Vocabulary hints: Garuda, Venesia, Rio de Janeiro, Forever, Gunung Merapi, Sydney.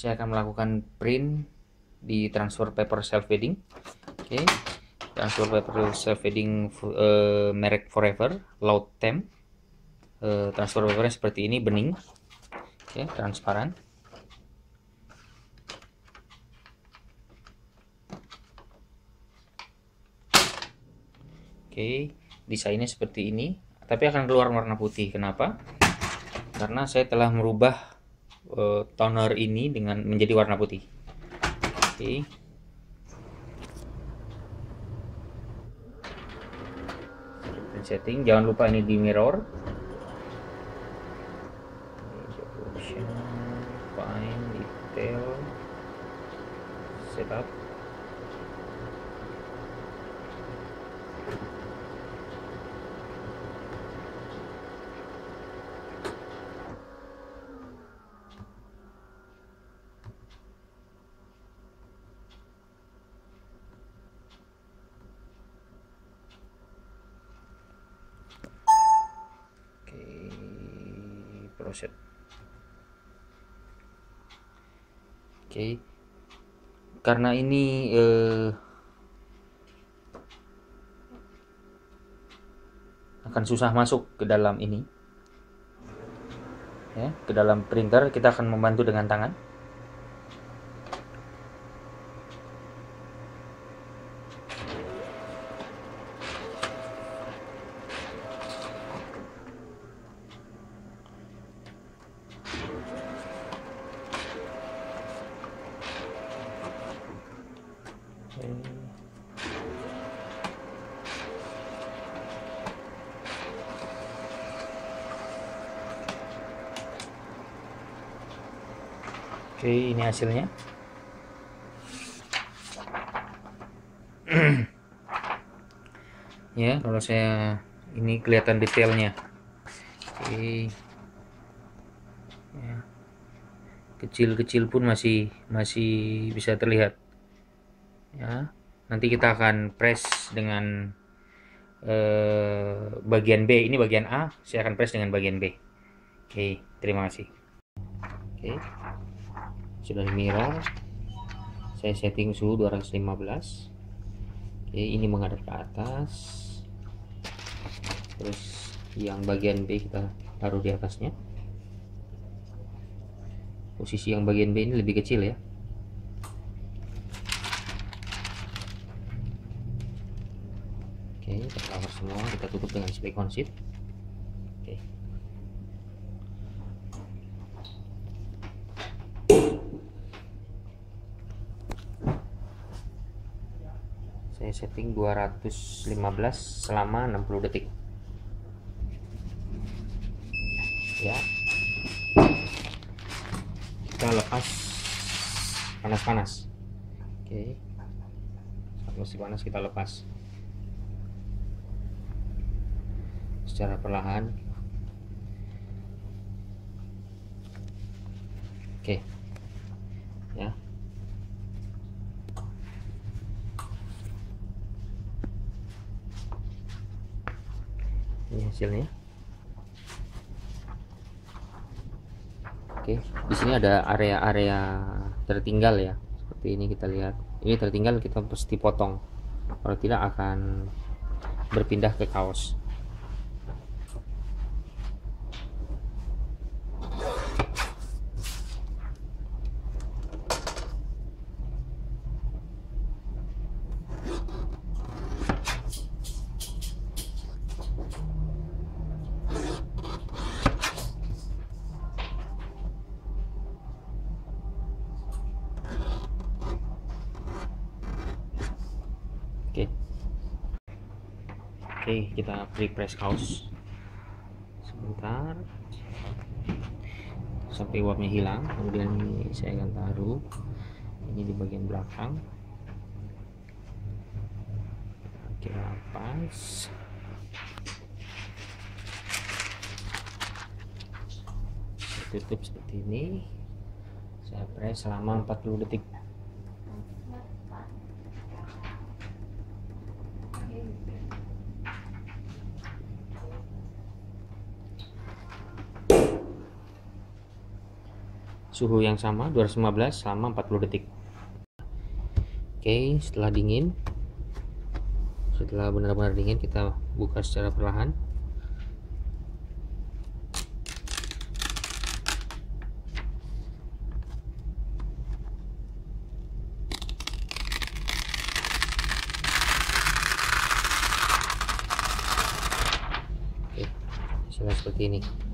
Saya akan melakukan print di transfer paper self fading. Oke, transfer paper self fading merek Forever Loud Temp. Transfer papernya seperti ini, bening. Oke, transparan. Oke, desainnya seperti ini, tapi akan keluar warna putih. Kenapa? Karena saya telah merubah toner ini dengan menjadi warna putih. Oke. Print setting, jangan lupa ini di mirror. Fine, detail, setup. Proses. Oke. Karena ini akan susah masuk ke dalam ini, ya, ke dalam printer, kita akan membantu dengan tangan. Oke, ini hasilnya. Ya, kalau saya ini kelihatan detailnya. Oke. Ya. Kecil-kecil pun masih bisa terlihat. Ya, nanti kita akan press dengan bagian B. Ini bagian A, saya akan press dengan bagian B. Oke, terima kasih. Oke. Sudah mirror, saya setting suhu 215. Oke, ini menghadap ke atas, terus yang bagian B kita taruh di atasnya. Posisi yang bagian B ini lebih kecil, ya. Oke, kita cover semua, kita tutup dengan silikon sheet. Oke. Saya setting 215 selama 60 detik. Ya. Kita lepas panas-panas. Oke. Saat masih panas kita lepas. Secara perlahan. Oke. Ya. Ini hasilnya. Oke, di sini ada area-area tertinggal, ya. Seperti ini kita lihat. Ini tertinggal, kita pasti potong. Kalau tidak akan berpindah ke kaos. Oke, kita pre-press kaos sebentar sampai uapnya hilang. Kemudian ini saya akan taruh ini di bagian belakang. Kira pas. Saya tutup seperti ini. Saya press selama 40 detik. suhu yang sama 215 selama 40 detik. Oke, setelah dingin, setelah benar-benar dingin, kita buka secara perlahan. Oke, setelah seperti ini.